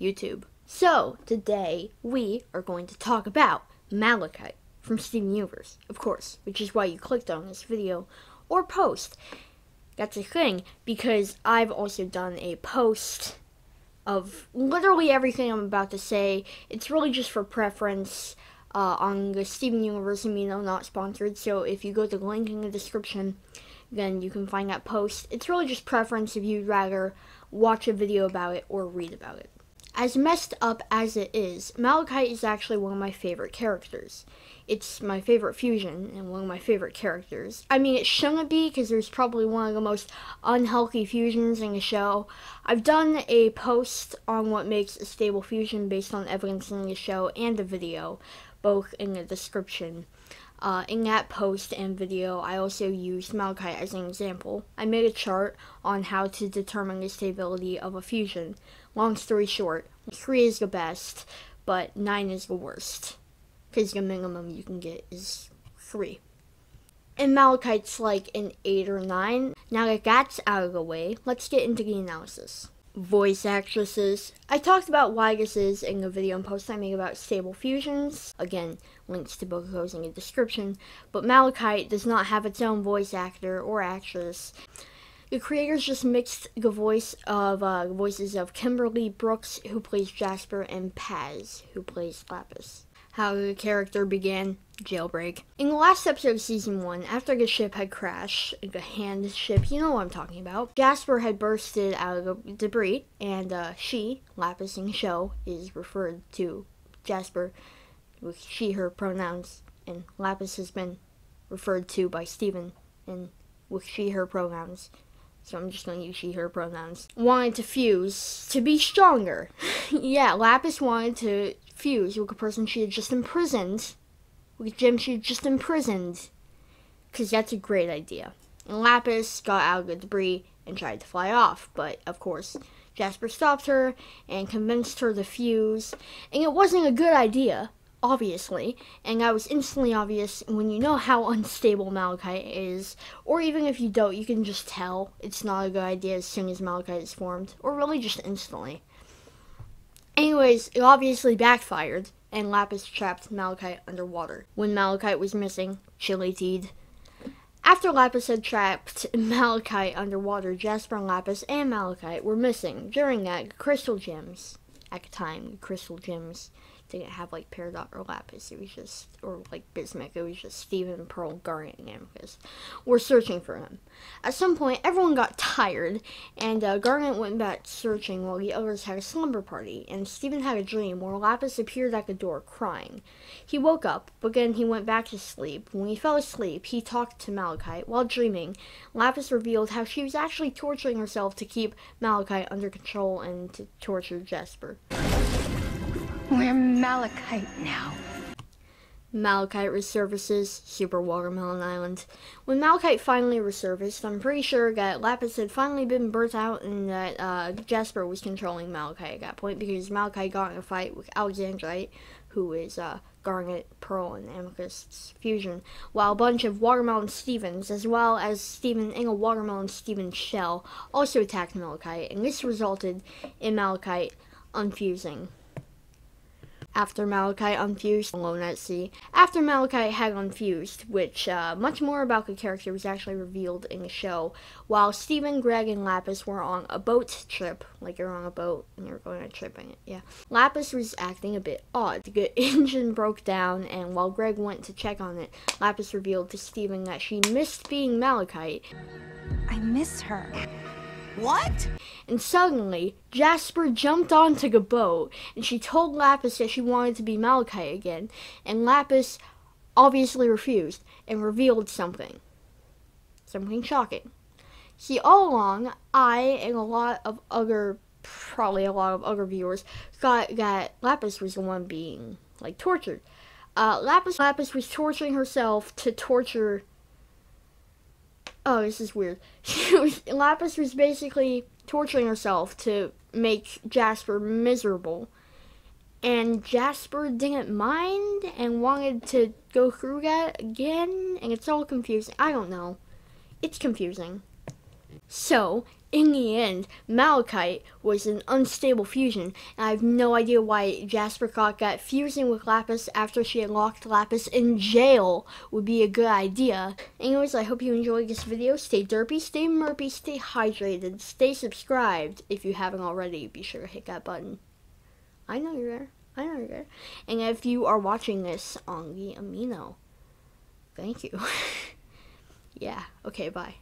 YouTube. So today we are going to talk about Malachite from Steven Universe, of course, which is why you clicked on this video or post. That's a thing, because I've also done a post of literally everything I'm about to say. It's really just for preference on the Steven Universe Amino, not sponsored. So if you go to the link in the description, then you can find that post. It's really just preference if you'd rather watch a video about it or read about it. As messed up as it is, Malachite is actually one of my favorite characters. It's my favorite fusion and one of my favorite characters. I mean, it shouldn't be, because there's probably one of the most unhealthy fusions in the show. I've done a post on what makes a stable fusion based on evidence in the show and the video, both in the description. In that post and video, I also used Malachite as an example. I made a chart on how to determine the stability of a fusion. Long story short, 3 is the best, but 9 is the worst, because the minimum you can get is 3. And Malachite's like an 8 or 9. Now that that's out of the way, let's get into the analysis. Voice actresses. I talked about Wyegasus in a video and post I made about stable fusions. Again, links to both of those in the description. But Malachite does not have its own voice actor or actress. The creators just mixed the voices of Kimberly Brooks, who plays Jasper, and Paz, who plays Lapis. How the character began, Jailbreak. In the last episode of Season 1, after the ship had crashed, the hand ship, you know what I'm talking about, Jasper had bursted out of the debris, and she, Lapis in the show, is referred to Jasper with she, her pronouns, and Lapis has been referred to by Steven and with she, her pronouns. So I'm just going to use she, her pronouns. Wanted to fuse to be stronger. Yeah, Lapis wanted to fuse with a person she had just imprisoned, with a gem she had just imprisoned, because that's a great idea. And Lapis got out of the debris and tried to fly off, but of course Jasper stopped her and convinced her to fuse, and it wasn't a good idea, obviously, and that was instantly obvious when you know how unstable Malachite is, or even if you don't, you can just tell it's not a good idea as soon as Malachite is formed, or really just instantly. Anyways, it obviously backfired, and Lapis trapped Malachite underwater. When Malachite was missing, Chili T'd. After Lapis had trapped Malachite underwater, Jasper and Lapis and Malachite were missing. During that, Crystal Gems, at the time, Crystal Gems didn't have like Peridot or Lapis, it was just, or like Bismuth, it was just Steven, Pearl, Garnet, and Amethyst, were searching for him. At some point, everyone got tired, and Garnet went back searching while the others had a slumber party, and Steven had a dream where Lapis appeared at the door crying. He woke up, but then he went back to sleep. When he fell asleep, he talked to Malachite. While dreaming, Lapis revealed how she was actually torturing herself to keep Malachite under control and to torture Jasper. We're Malachite now. Malachite resurfaces, Super Watermelon Island. When Malachite finally resurfaced, I'm pretty sure that Lapis had finally been burnt out and that Jasper was controlling Malachite at that point, because Malachite got in a fight with Alexandrite, who is Garnet, Pearl, and Amethyst's fusion, while a bunch of Watermelon Stevens, as well as Steven in a Watermelon Stevens shell, also attacked Malachite, and this resulted in Malachite unfusing. After Malachite unfused, alone at sea. After Malachite had unfused, which much more about the character was actually revealed in the show, while Steven, Greg, and Lapis were on a boat trip, like you're on a boat and you're going on a trip in it, yeah. Lapis was acting a bit odd. The engine broke down, and while Greg went to check on it, Lapis revealed to Steven that she missed being Malachite. I miss her. What? And suddenly, Jasper jumped onto the boat, and she told Lapis that she wanted to be Malachite again, and Lapis obviously refused, and revealed something. Something shocking. See, all along, I and probably a lot of other viewers, thought that Lapis was the one being, like, tortured. Lapis was torturing herself to torture... Oh, this is weird. Lapis was basically torturing herself to make Jasper miserable. And Jasper didn't mind and wanted to go through that again. And it's all confusing. I don't know. It's confusing. So, In the end, Malachite was an unstable fusion, and I have no idea why Jasper thought that fusing with Lapis after she had locked Lapis in jail would be a good idea. Anyways, I hope you enjoyed this video. Stay derpy, stay murpy, stay hydrated, stay subscribed. If you haven't already, be sure to hit that button. I know you're there. I know you're there. And if you are watching this on the Amino, thank you. Yeah, okay, bye.